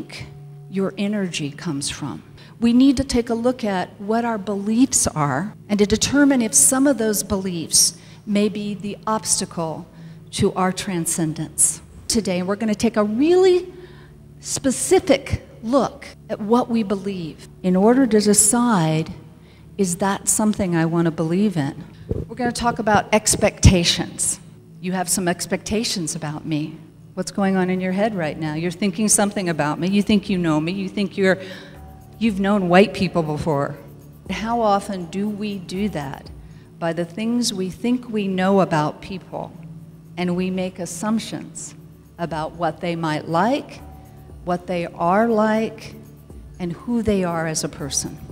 think your energy comes from. We need to take a look at what our beliefs are and to determine if some of those beliefs may be the obstacle to our transcendence. Today, we're going to take a really specific look at what we believe in order to decide, is that something I want to believe in? We're going to talk about expectations. You have some expectations about me. What's going on in your head right now? You're thinking something about me. You think you know me. You think you've known white people before. How often do we do that? By the things we think we know about people, and we make assumptions about what they might like, what they are like, and who they are as a person.